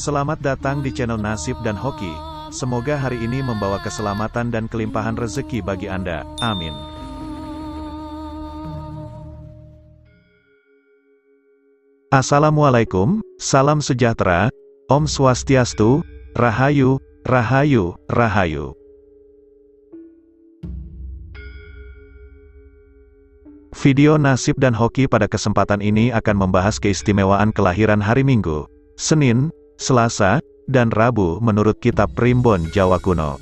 Selamat datang di channel Nasib dan Hoki. Semoga hari ini membawa keselamatan dan kelimpahan rezeki bagi Anda. Amin. Assalamualaikum, salam sejahtera, Om Swastiastu, Rahayu, Rahayu, Rahayu. Video Nasib dan Hoki pada kesempatan ini akan membahas keistimewaan kelahiran hari Minggu, Senin, Selasa, dan Rabu menurut Kitab Primbon Jawa Kuno.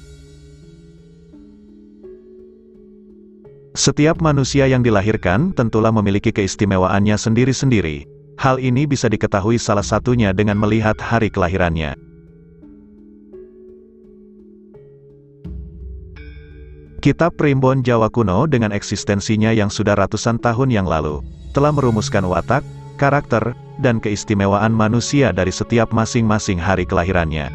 Setiap manusia yang dilahirkan tentulah memiliki keistimewaannya sendiri-sendiri. Hal ini bisa diketahui salah satunya dengan melihat hari kelahirannya. Kitab Primbon Jawa Kuno dengan eksistensinya yang sudah ratusan tahun yang lalu, telah merumuskan watak, karakter, dan keistimewaan manusia dari setiap masing-masing hari kelahirannya.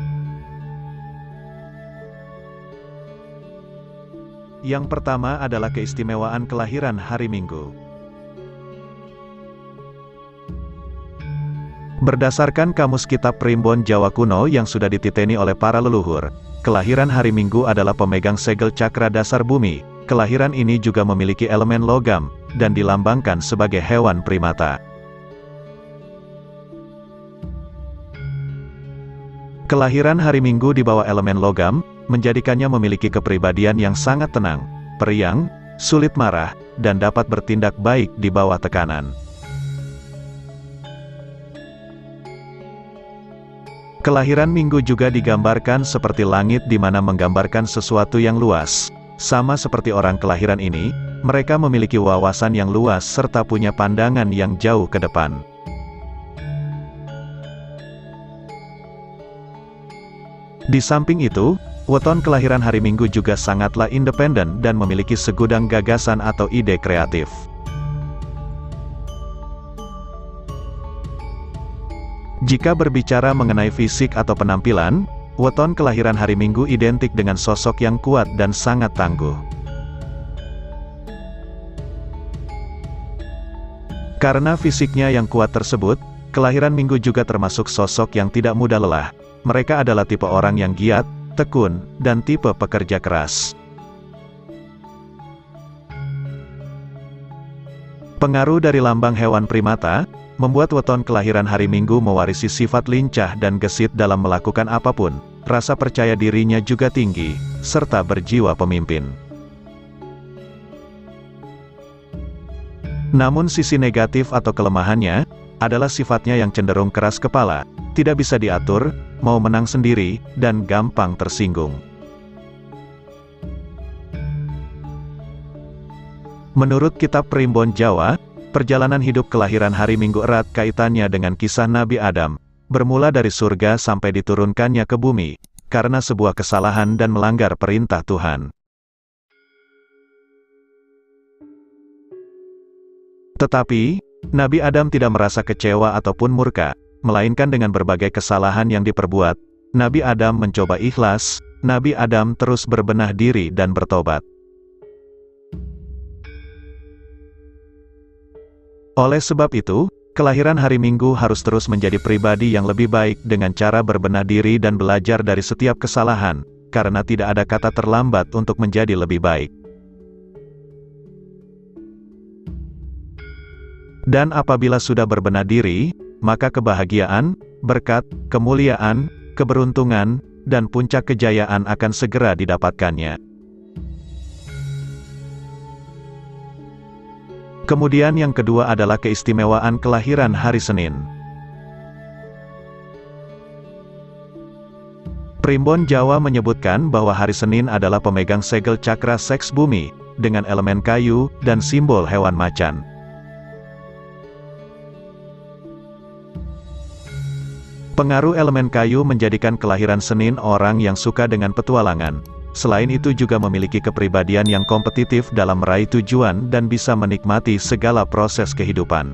Yang pertama adalah keistimewaan kelahiran hari Minggu. Berdasarkan Kamus Kitab Primbon Jawa Kuno yang sudah dititeni oleh para leluhur, kelahiran hari Minggu adalah pemegang segel cakra dasar bumi. Kelahiran ini juga memiliki elemen logam, dan dilambangkan sebagai hewan primata. Kelahiran hari Minggu di bawah elemen logam, menjadikannya memiliki kepribadian yang sangat tenang, periang, sulit marah, dan dapat bertindak baik di bawah tekanan. Kelahiran Minggu juga digambarkan seperti langit di mana menggambarkan sesuatu yang luas. Sama seperti orang kelahiran ini, mereka memiliki wawasan yang luas serta punya pandangan yang jauh ke depan. Di samping itu, weton kelahiran hari Minggu juga sangatlah independen dan memiliki segudang gagasan atau ide kreatif. Jika berbicara mengenai fisik atau penampilan, weton kelahiran hari Minggu identik dengan sosok yang kuat dan sangat tangguh. Karena fisiknya yang kuat tersebut, kelahiran Minggu juga termasuk sosok yang tidak mudah lelah. Mereka adalah tipe orang yang giat, tekun, dan tipe pekerja keras. Pengaruh dari lambang hewan primata membuat weton kelahiran hari Minggu mewarisi sifat lincah dan gesit dalam melakukan apapun. Rasa percaya dirinya juga tinggi, serta berjiwa pemimpin. Namun sisi negatif atau kelemahannya, adalah sifatnya yang cenderung keras kepala, tidak bisa diatur, mau menang sendiri, dan gampang tersinggung. Menurut Kitab Primbon Jawa, perjalanan hidup kelahiran hari Minggu erat kaitannya dengan kisah Nabi Adam, bermula dari surga sampai diturunkannya ke bumi, karena sebuah kesalahan dan melanggar perintah Tuhan. Tetapi, Nabi Adam tidak merasa kecewa ataupun murka, melainkan dengan berbagai kesalahan yang diperbuat, Nabi Adam mencoba ikhlas, Nabi Adam terus berbenah diri dan bertobat. Oleh sebab itu, kelahiran hari Minggu harus terus menjadi pribadi yang lebih baik dengan cara berbenah diri dan belajar dari setiap kesalahan, karena tidak ada kata terlambat untuk menjadi lebih baik. Dan apabila sudah berbenah diri, maka kebahagiaan, berkat, kemuliaan, keberuntungan, dan puncak kejayaan akan segera didapatkannya. Kemudian yang kedua adalah keistimewaan kelahiran hari Senin. Primbon Jawa menyebutkan bahwa hari Senin adalah pemegang segel cakra seks bumi, dengan elemen kayu, dan simbol hewan macan. Pengaruh elemen kayu menjadikan kelahiran Senin orang yang suka dengan petualangan. Selain itu juga memiliki kepribadian yang kompetitif dalam meraih tujuan dan bisa menikmati segala proses kehidupan.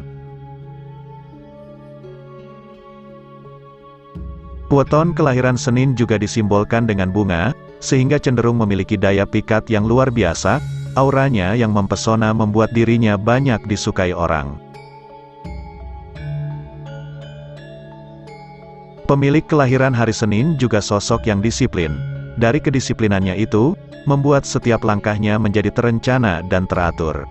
Weton kelahiran Senin juga disimbolkan dengan bunga, sehingga cenderung memiliki daya pikat yang luar biasa, auranya yang mempesona membuat dirinya banyak disukai orang. Pemilik kelahiran hari Senin juga sosok yang disiplin. Dari kedisiplinannya itu, membuat setiap langkahnya menjadi terencana dan teratur.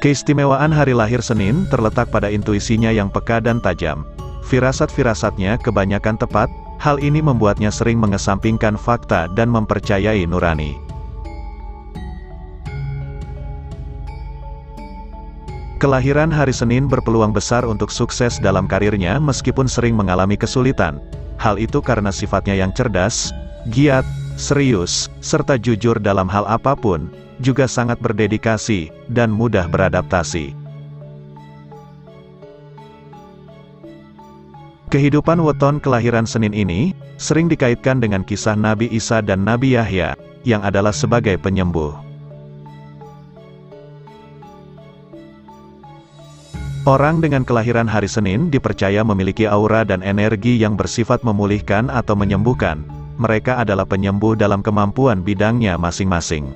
Keistimewaan hari lahir Senin terletak pada intuisinya yang peka dan tajam. Firasat-firasatnya kebanyakan tepat, hal ini membuatnya sering mengesampingkan fakta dan mempercayai nurani. Kelahiran hari Senin berpeluang besar untuk sukses dalam karirnya meskipun sering mengalami kesulitan. Hal itu karena sifatnya yang cerdas, giat, serius, serta jujur dalam hal apapun, juga sangat berdedikasi, dan mudah beradaptasi. Kehidupan weton kelahiran Senin ini, sering dikaitkan dengan kisah Nabi Isa dan Nabi Yahya, yang adalah sebagai penyembuh. Orang dengan kelahiran hari Senin dipercaya memiliki aura dan energi yang bersifat memulihkan atau menyembuhkan. Mereka adalah penyembuh dalam kemampuan bidangnya masing-masing.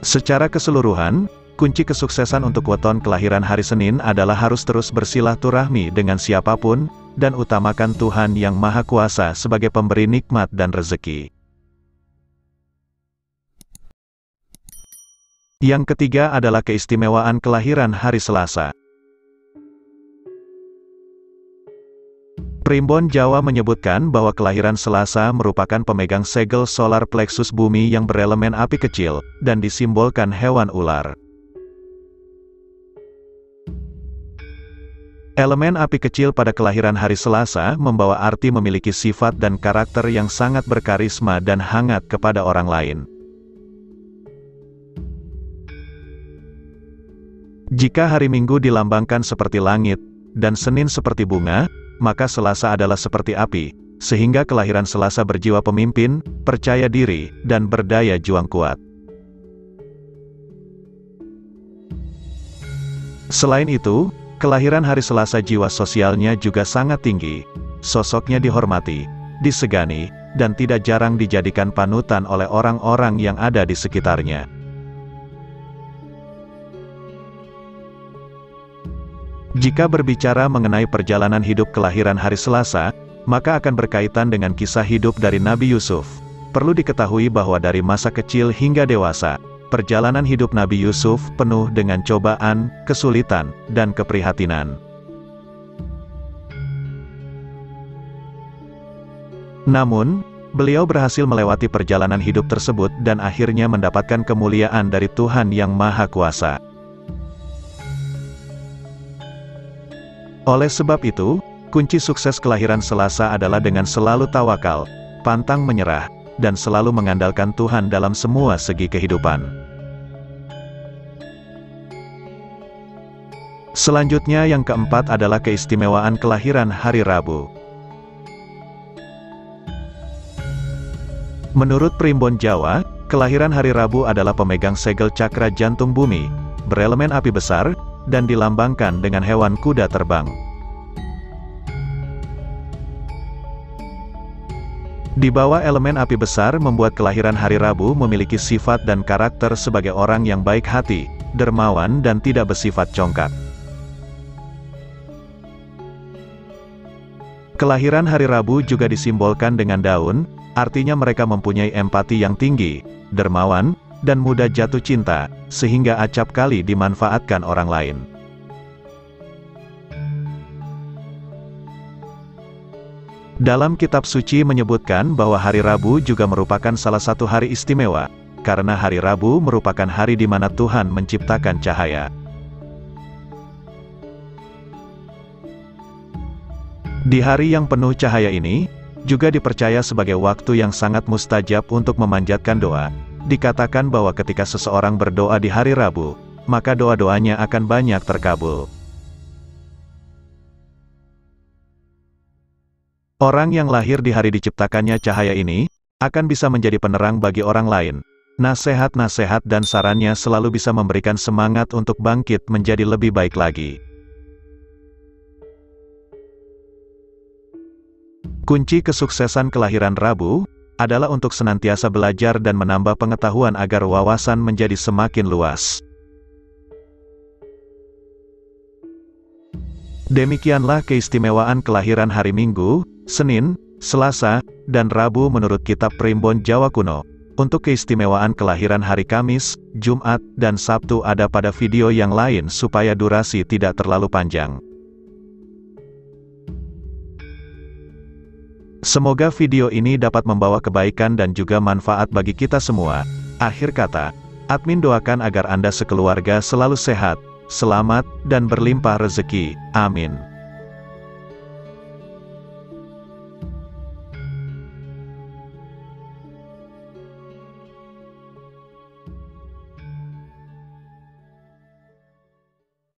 Secara keseluruhan, kunci kesuksesan untuk weton kelahiran hari Senin adalah harus terus bersilaturahmi dengan siapapun, dan utamakan Tuhan Yang Maha Kuasa sebagai pemberi nikmat dan rezeki. Yang ketiga adalah keistimewaan kelahiran hari Selasa. Primbon Jawa menyebutkan bahwa kelahiran Selasa merupakan pemegang segel solar plexus bumi yang berelemen api kecil, dan disimbolkan hewan ular. Elemen api kecil pada kelahiran hari Selasa membawa arti memiliki sifat dan karakter yang sangat berkarisma dan hangat kepada orang lain. Jika hari Minggu dilambangkan seperti langit, dan Senin seperti bunga, maka Selasa adalah seperti api, sehingga kelahiran Selasa berjiwa pemimpin, percaya diri, dan berdaya juang kuat. Selain itu, kelahiran hari Selasa jiwa sosialnya juga sangat tinggi. Sosoknya dihormati, disegani, dan tidak jarang dijadikan panutan oleh orang-orang yang ada di sekitarnya. Jika berbicara mengenai perjalanan hidup kelahiran hari Selasa, maka akan berkaitan dengan kisah hidup dari Nabi Yusuf. Perlu diketahui bahwa dari masa kecil hingga dewasa, perjalanan hidup Nabi Yusuf penuh dengan cobaan, kesulitan, dan keprihatinan. Namun, beliau berhasil melewati perjalanan hidup tersebut dan akhirnya mendapatkan kemuliaan dari Tuhan Yang Maha Kuasa. Oleh sebab itu, kunci sukses kelahiran Selasa adalah dengan selalu tawakal, pantang menyerah, dan selalu mengandalkan Tuhan dalam semua segi kehidupan. Selanjutnya yang keempat adalah keistimewaan kelahiran hari Rabu. Menurut Primbon Jawa, kelahiran hari Rabu adalah pemegang segel cakra jantung bumi, berelemen api besar, dan dilambangkan dengan hewan kuda terbang. Di bawah elemen api besar membuat kelahiran hari Rabu memiliki sifat dan karakter sebagai orang yang baik hati, dermawan dan tidak bersifat congkak. Kelahiran hari Rabu juga disimbolkan dengan daun, artinya mereka mempunyai empati yang tinggi, dermawan, dan mudah jatuh cinta, sehingga acap kali dimanfaatkan orang lain. Dalam kitab suci menyebutkan bahwa hari Rabu juga merupakan salah satu hari istimewa, karena hari Rabu merupakan hari di mana Tuhan menciptakan cahaya. Di hari yang penuh cahaya ini, juga dipercaya sebagai waktu yang sangat mustajab untuk memanjatkan doa. Dikatakan bahwa ketika seseorang berdoa di hari Rabu, maka doa-doanya akan banyak terkabul. Orang yang lahir di hari diciptakannya cahaya ini, akan bisa menjadi penerang bagi orang lain. Nasihat-nasihat dan sarannya selalu bisa memberikan semangat untuk bangkit menjadi lebih baik lagi. Kunci kesuksesan kelahiran Rabu adalah untuk senantiasa belajar dan menambah pengetahuan agar wawasan menjadi semakin luas. Demikianlah keistimewaan kelahiran hari Minggu, Senin, Selasa, dan Rabu menurut Kitab Primbon Jawa Kuno. Untuk keistimewaan kelahiran hari Kamis, Jumat, dan Sabtu ada pada video yang lain supaya durasi tidak terlalu panjang. Semoga video ini dapat membawa kebaikan dan juga manfaat bagi kita semua. Akhir kata, admin doakan agar Anda sekeluarga selalu sehat, selamat, dan berlimpah rezeki. Amin.